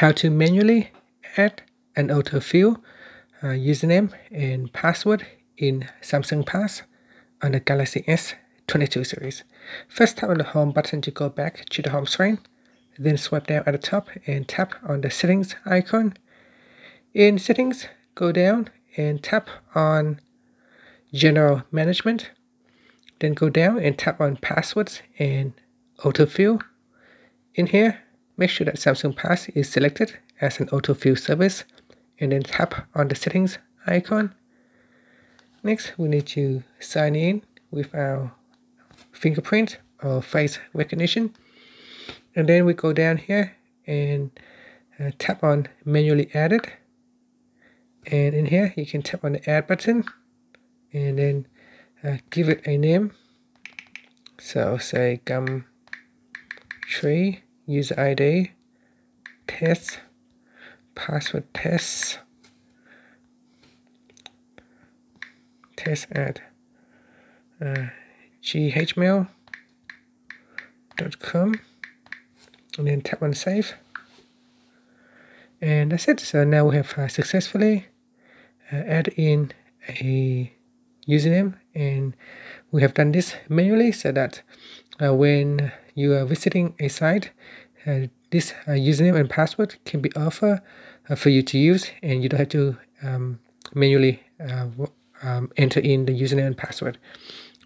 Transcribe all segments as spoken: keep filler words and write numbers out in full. how to manually add an autofill uh, username and password in Samsung Pass on the Galaxy S twenty-two series. First, tap on the home button to go back to the home screen, then swipe down at the top and tap on the settings icon. In settings, go down and tap on general management, then go down and tap on passwords and autofill. In here, make sure that Samsung Pass is selected as an autofill service, and then tap on the settings icon. Next, we need to sign in with our fingerprint or face recognition, and then we go down here and uh, tap on manually added, and in here you can tap on the add button and then uh, give it a name. So say Gum Tree, user I D, test, password test, test at uh, g hmail dot com, and then tap on save, and that's it. So now we have uh, successfully uh, added in a username, and we have done this manually so that uh, when you are visiting a site, uh, this uh, username and password can be offered uh, for you to use, and you don't have to um, manually uh, um, enter in the username and password.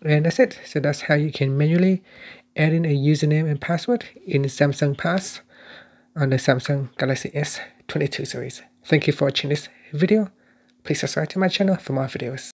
And that's it. So that's how you can manually add in a username and password in Samsung Pass on the Samsung Galaxy S twenty-two series. Thank you for watching this video. Please subscribe to my channel for more videos.